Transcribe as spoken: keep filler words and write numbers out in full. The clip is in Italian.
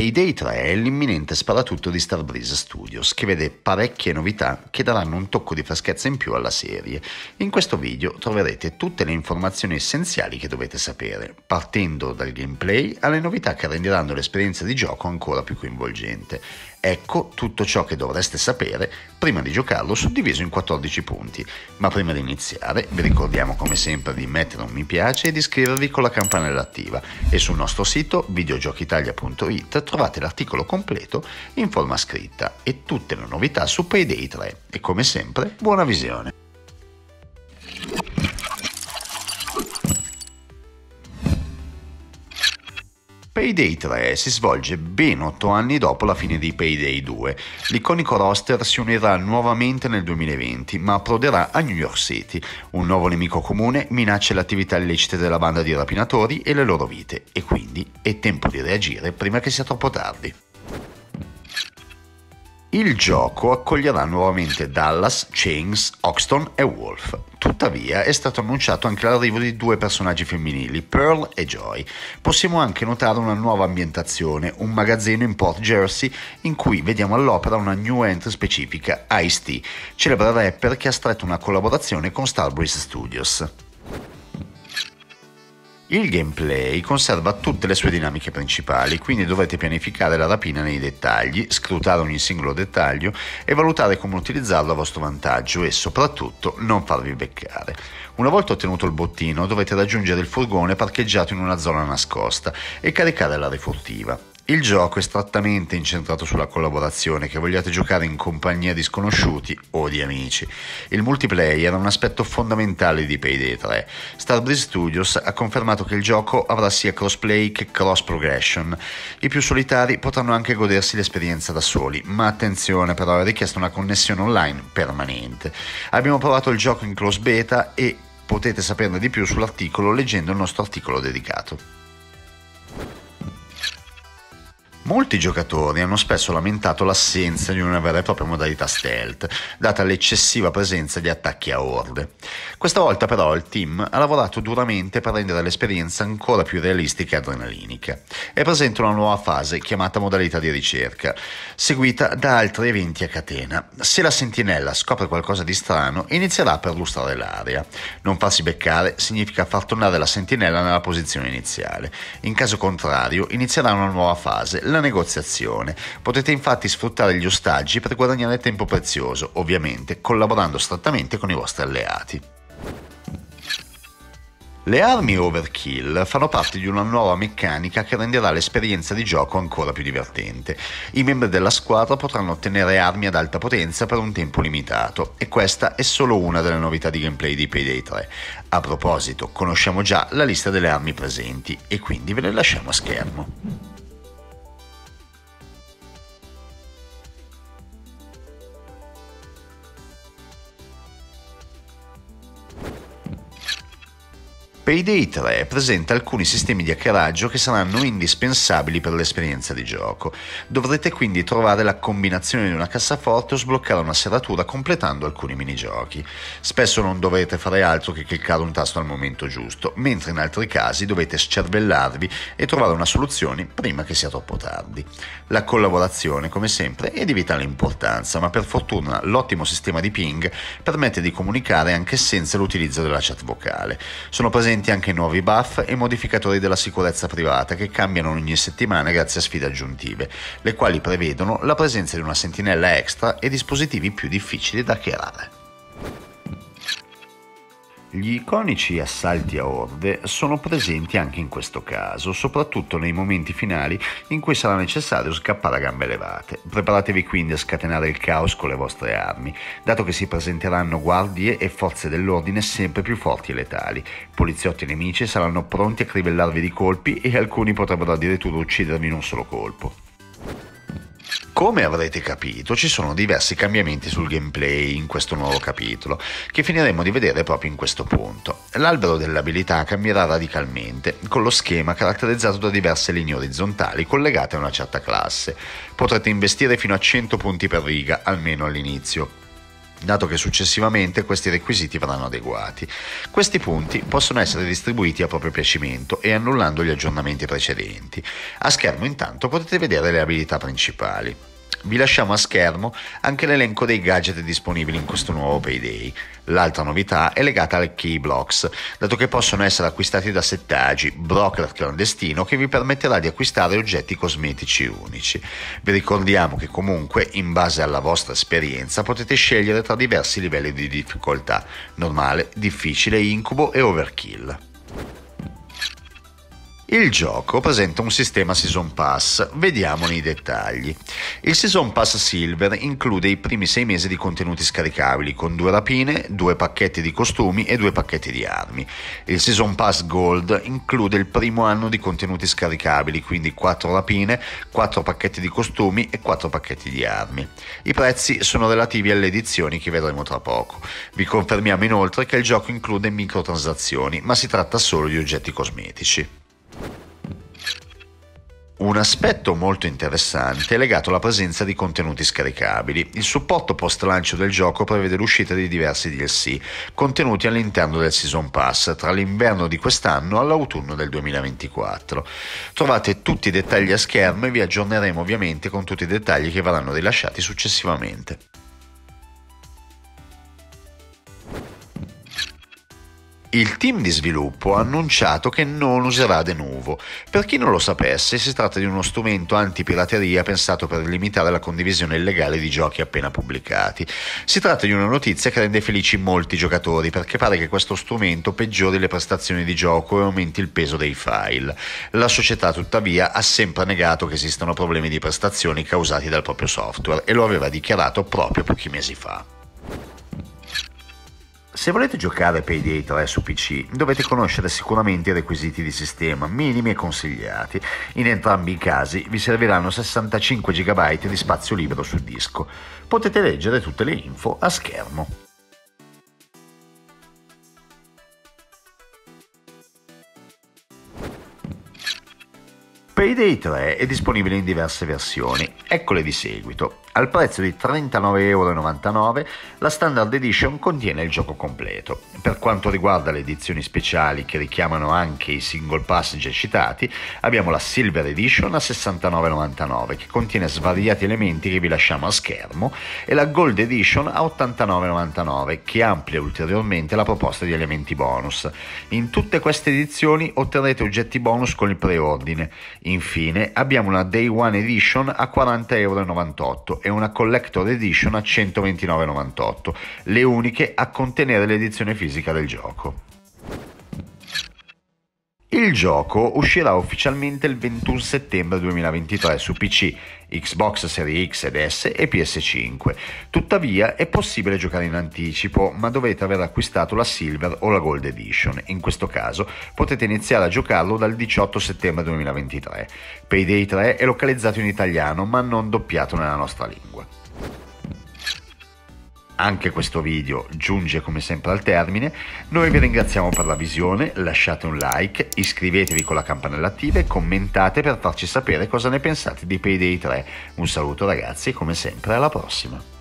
Payday tre è l'imminente sparatutto di Starbreeze Studios, che vede parecchie novità che daranno un tocco di freschezza in più alla serie. In questo video troverete tutte le informazioni essenziali che dovete sapere, partendo dal gameplay alle novità che renderanno l'esperienza di gioco ancora più coinvolgente. Ecco tutto ciò che dovreste sapere prima di giocarlo, suddiviso in quattordici punti. Ma prima di iniziare vi ricordiamo come sempre di mettere un mi piace e di iscrivervi con la campanella attiva, e sul nostro sito videogiochitalia punto it trovate l'articolo completo in forma scritta e tutte le novità su Payday tre. E come sempre buona visione! Payday tre si svolge ben otto anni dopo la fine di Payday due. L'iconico roster si unirà nuovamente nel duemilaventi, ma approderà a New York City. Un nuovo nemico comune minaccia le attività illecite della banda di rapinatori e le loro vite, e quindi è tempo di reagire prima che sia troppo tardi. Il gioco accoglierà nuovamente Dallas, Chains, Hoxton e Wolf. Tuttavia è stato annunciato anche l'arrivo di due personaggi femminili, Pearl e Joy. Possiamo anche notare una nuova ambientazione, un magazzino in Port Jersey in cui vediamo all'opera una new entry specifica, Ice-T, celebre rapper che ha stretto una collaborazione con Starbreeze Studios. Il gameplay conserva tutte le sue dinamiche principali, quindi dovrete pianificare la rapina nei dettagli, scrutare ogni singolo dettaglio e valutare come utilizzarlo a vostro vantaggio e soprattutto non farvi beccare. Una volta ottenuto il bottino dovete raggiungere il furgone parcheggiato in una zona nascosta e caricare la refurtiva. Il gioco è strettamente incentrato sulla collaborazione, che vogliate giocare in compagnia di sconosciuti o di amici. Il multiplayer è un aspetto fondamentale di Payday tre. Starbreeze Studios ha confermato che il gioco avrà sia crossplay che cross progression. I più solitari potranno anche godersi l'esperienza da soli, ma attenzione, però è richiesta una connessione online permanente. Abbiamo provato il gioco in closed beta e potete saperne di più sull'articolo leggendo il nostro articolo dedicato. Molti giocatori hanno spesso lamentato l'assenza di una vera e propria modalità stealth, data l'eccessiva presenza di attacchi a orde. Questa volta però il team ha lavorato duramente per rendere l'esperienza ancora più realistica e adrenalinica. È presente una nuova fase chiamata modalità di ricerca, seguita da altri eventi a catena. Se la sentinella scopre qualcosa di strano, inizierà a perlustrare l'area. Non farsi beccare significa far tornare la sentinella nella posizione iniziale. In caso contrario, inizierà una nuova fase, la negoziazione. Potete infatti sfruttare gli ostaggi per guadagnare tempo prezioso, ovviamente collaborando strettamente con i vostri alleati. Le armi Overkill fanno parte di una nuova meccanica che renderà l'esperienza di gioco ancora più divertente. I membri della squadra potranno ottenere armi ad alta potenza per un tempo limitato, e questa è solo una delle novità di gameplay di Payday tre. A proposito, conosciamo già la lista delle armi presenti e quindi ve le lasciamo a schermo. Payday tre presenta alcuni sistemi di hackeraggio che saranno indispensabili per l'esperienza di gioco. Dovrete quindi trovare la combinazione di una cassaforte o sbloccare una serratura completando alcuni minigiochi. Spesso non dovrete fare altro che cliccare un tasto al momento giusto, mentre in altri casi dovete scervellarvi e trovare una soluzione prima che sia troppo tardi. La collaborazione, come sempre, è di vitale importanza, ma per fortuna l'ottimo sistema di ping permette di comunicare anche senza l'utilizzo della chat vocale. Sono presenti anche nuovi buff e modificatori della sicurezza privata che cambiano ogni settimana grazie a sfide aggiuntive, le quali prevedono la presenza di una sentinella extra e dispositivi più difficili da hackerare. Gli iconici assalti a orde sono presenti anche in questo caso, soprattutto nei momenti finali in cui sarà necessario scappare a gambe levate. Preparatevi quindi a scatenare il caos con le vostre armi, dato che si presenteranno guardie e forze dell'ordine sempre più forti e letali. Poliziotti e nemici saranno pronti a crivellarvi di colpi e alcuni potrebbero addirittura uccidervi in un solo colpo. Come avrete capito, ci sono diversi cambiamenti sul gameplay in questo nuovo capitolo, che finiremo di vedere proprio in questo punto. L'albero dell'abilità cambierà radicalmente, con lo schema caratterizzato da diverse linee orizzontali collegate a una certa classe. Potrete investire fino a cento punti per riga, almeno all'inizio. dato che successivamente questi requisiti verranno adeguati. Questi punti possono essere distribuiti a proprio piacimento e annullando gli aggiornamenti precedenti. A schermo intanto potete vedere le abilità principali. Vi lasciamo a schermo anche l'elenco dei gadget disponibili in questo nuovo Payday. L'altra novità è legata alle key blocks, dato che possono essere acquistati da settaggi, broker clandestino che vi permetterà di acquistare oggetti cosmetici unici. Vi ricordiamo che comunque, in base alla vostra esperienza, potete scegliere tra diversi livelli di difficoltà: normale, difficile, incubo e overkill. Il gioco presenta un sistema Season Pass, vediamone i dettagli. Il Season Pass Silver include i primi sei mesi di contenuti scaricabili con due rapine, due pacchetti di costumi e due pacchetti di armi. Il Season Pass Gold include il primo anno di contenuti scaricabili, quindi quattro rapine, quattro pacchetti di costumi e quattro pacchetti di armi. I prezzi sono relativi alle edizioni che vedremo tra poco. Vi confermiamo inoltre che il gioco include microtransazioni, ma si tratta solo di oggetti cosmetici. Un aspetto molto interessante è legato alla presenza di contenuti scaricabili. Il supporto post lancio del gioco prevede l'uscita di diversi D L C contenuti all'interno del Season Pass tra l'inverno di quest'anno all'autunno del duemilaventiquattro. Trovate tutti i dettagli a schermo e vi aggiorneremo ovviamente con tutti i dettagli che verranno rilasciati successivamente. Il team di sviluppo ha annunciato che non userà Denuvo. Per chi non lo sapesse, si tratta di uno strumento antipirateria pensato per limitare la condivisione illegale di giochi appena pubblicati. Si tratta di una notizia che rende felici molti giocatori, perché pare che questo strumento peggiori le prestazioni di gioco e aumenti il peso dei file. La società, tuttavia, ha sempre negato che esistano problemi di prestazioni causati dal proprio software e lo aveva dichiarato proprio pochi mesi fa. Se volete giocare Payday tre su P C, dovete conoscere sicuramente i requisiti di sistema minimi e consigliati. In entrambi i casi vi serviranno sessantacinque giga byte di spazio libero sul disco. Potete leggere tutte le info a schermo. Payday tre è disponibile in diverse versioni, eccole di seguito. Al prezzo di trentanove virgola novantanove euro la Standard Edition contiene il gioco completo. Per quanto riguarda le edizioni speciali che richiamano anche i single pass già citati, abbiamo la Silver Edition a sessantanove virgola novantanove euro che contiene svariati elementi che vi lasciamo a schermo e la Gold Edition a ottantanove virgola novantanove euro che amplia ulteriormente la proposta di elementi bonus. In tutte queste edizioni otterrete oggetti bonus con il preordine. Infine abbiamo una Day One Edition a quaranta virgola novantotto euro e una Collector Edition a centoventinove virgola novantotto euro, le uniche a contenere l'edizione fisica del gioco. Il gioco uscirà ufficialmente il ventuno settembre duemilaventitré su P C, Xbox Series X ed S e P S cinque. Tuttavia è possibile giocare in anticipo, ma dovete aver acquistato la Silver o la Gold Edition. In questo caso potete iniziare a giocarlo dal diciotto settembre duemilaventitré. Payday tre è localizzato in italiano, ma non doppiato nella nostra lingua. Anche questo video giunge come sempre al termine. Noi vi ringraziamo per la visione, lasciate un like, iscrivetevi con la campanella attiva e commentate per farci sapere cosa ne pensate di Payday tre. Un saluto ragazzi e come sempre alla prossima.